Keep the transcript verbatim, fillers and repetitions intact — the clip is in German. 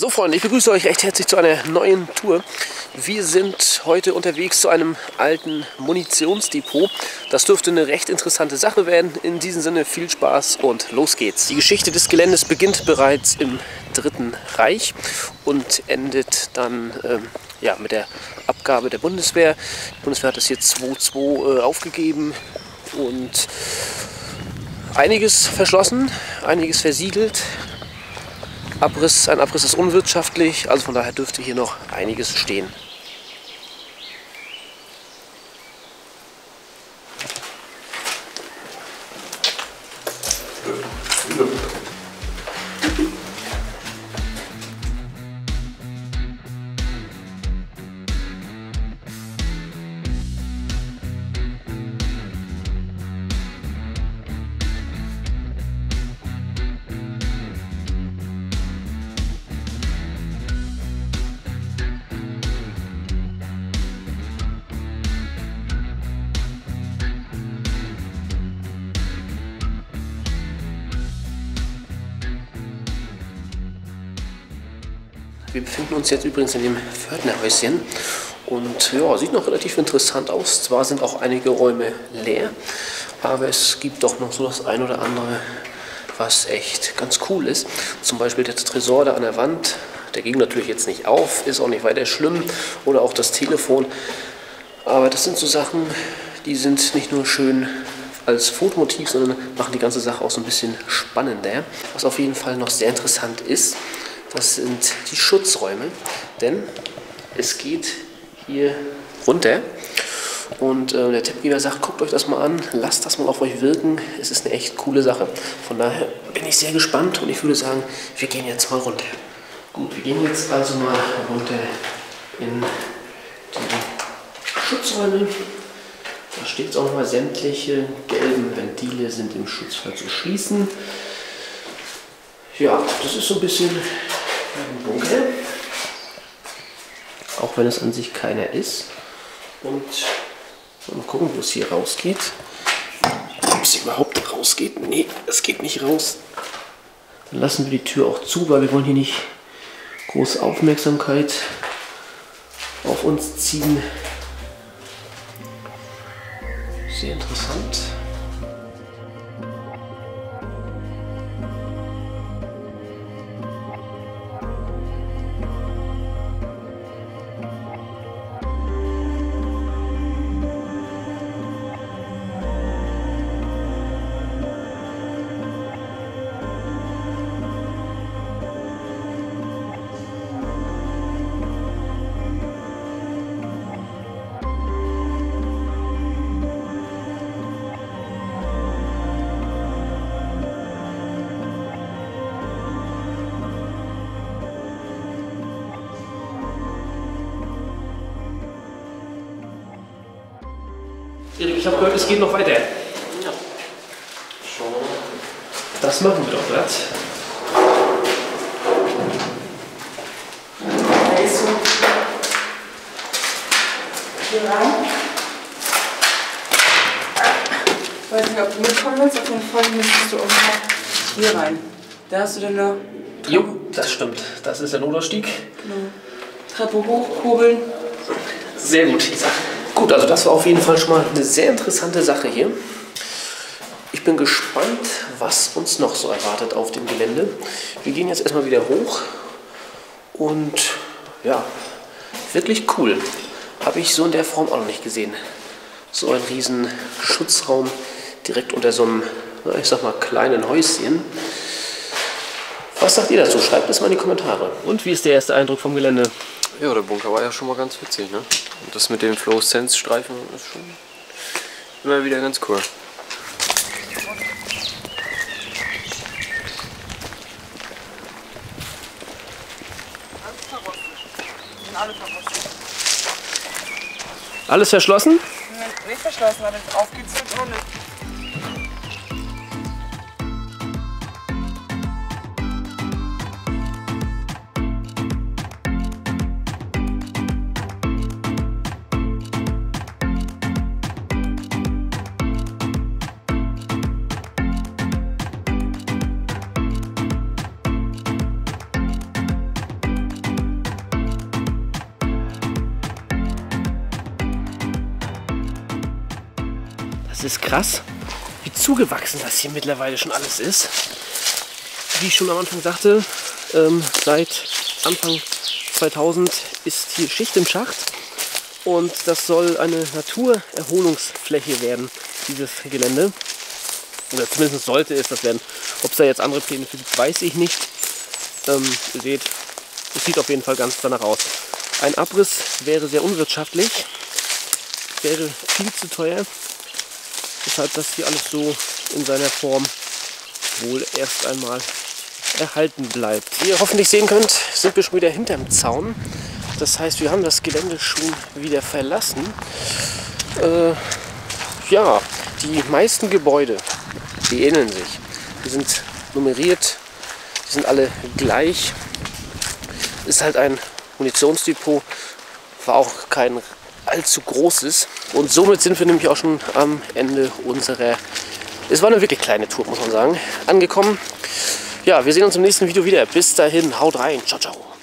So Freunde, ich begrüße euch recht herzlich zu einer neuen Tour. Wir sind heute unterwegs zu einem alten Munitionsdepot. Das dürfte eine recht interessante Sache werden. In diesem Sinne viel Spaß und los geht's. Die Geschichte des Geländes beginnt bereits im Dritten Reich und endet dann ähm, ja, mit der Abgabe der Bundeswehr. Die Bundeswehr hat das hier zweitausendzwei äh, aufgegeben und einiges verschlossen, einiges versiegelt. Abriss, ein Abriss ist unwirtschaftlich, also von daher dürfte hier noch einiges stehen. Wir befinden uns jetzt übrigens in dem Pförtnerhäuschen und ja, sieht noch relativ interessant aus. Zwar sind auch einige Räume leer, aber es gibt doch noch so das ein oder andere, was echt ganz cool ist. Zum Beispiel der Tresor da an der Wand, der ging natürlich jetzt nicht auf, ist auch nicht weiter schlimm, oder auch das Telefon. Aber das sind so Sachen, die sind nicht nur schön als Fotomotiv, sondern machen die ganze Sache auch so ein bisschen spannender. Was auf jeden Fall noch sehr interessant ist, das sind die Schutzräume, denn es geht hier runter und äh, der Tippgeber sagt, guckt euch das mal an, lasst das mal auf euch wirken, es ist eine echt coole Sache. Von daher bin ich sehr gespannt und ich würde sagen, wir gehen jetzt mal runter. Gut, wir gehen jetzt also mal runter in die Schutzräume. Da steht es auch nochmal, sämtliche gelben Ventile sind im Schutzfall zu schließen. Ja, das ist so ein bisschen ein Bunker, auch wenn es an sich keiner ist. Und mal gucken, wo es hier rausgeht. Ob es überhaupt rausgeht? Nee, es geht nicht raus. Dann lassen wir die Tür auch zu, weil wir wollen hier nicht große Aufmerksamkeit auf uns ziehen. Sehr interessant. Ich habe gehört, es geht noch weiter. Ja. Das machen wir doch Platz. Also, hier rein. Ich weiß nicht, ob du mitkommen willst, auf jeden Fall müsstest du auch noch hier rein. Da hast du dann eine Treppe. Jo, das stimmt. Das ist der Notausstieg. Genau. Treppe hoch, kurbeln. Sehr gut, Lisa. Gut, also das war auf jeden Fall schon mal eine sehr interessante Sache hier. Ich bin gespannt, was uns noch so erwartet auf dem Gelände. Wir gehen jetzt erstmal wieder hoch und ja, wirklich cool. Habe ich so in der Form auch noch nicht gesehen. So ein riesen Schutzraum direkt unter so einem, ich sag mal, kleinen Häuschen. Was sagt ihr dazu? Schreibt es mal in die Kommentare. Und wie ist der erste Eindruck vom Gelände? Ja, der Bunker war ja schon mal ganz witzig, ne? Und das mit dem Fluoreszenz-Streifen ist schon immer wieder ganz cool. Alles verschlossen? Nee, nicht verschlossen, aber aufgezählt ohne. Es ist krass, wie zugewachsen das hier mittlerweile schon alles ist. Wie ich schon am Anfang sagte, ähm, seit Anfang zweitausend ist hier Schicht im Schacht. Und das soll eine Naturerholungsfläche werden, dieses Gelände. Oder zumindest sollte es das werden. Ob es da jetzt andere Pläne für gibt, weiß ich nicht. Ähm, ihr seht, es sieht auf jeden Fall ganz danach aus. Ein Abriss wäre sehr unwirtschaftlich, wäre viel zu teuer. Deshalb das hier alles so in seiner Form wohl erst einmal erhalten bleibt. Wie ihr hoffentlich sehen könnt, sind wir schon wieder hinterm Zaun. Das heißt, wir haben das Gelände schon wieder verlassen. Äh, ja, die meisten Gebäude, die ähneln sich. Die sind nummeriert, die sind alle gleich. Ist halt ein Munitionsdepot, war auch kein allzu großes. Und somit sind wir nämlich auch schon am Ende unserer... Es war eine wirklich kleine Tour, muss man sagen, angekommen. Ja, wir sehen uns im nächsten Video wieder. Bis dahin, haut rein, ciao, ciao.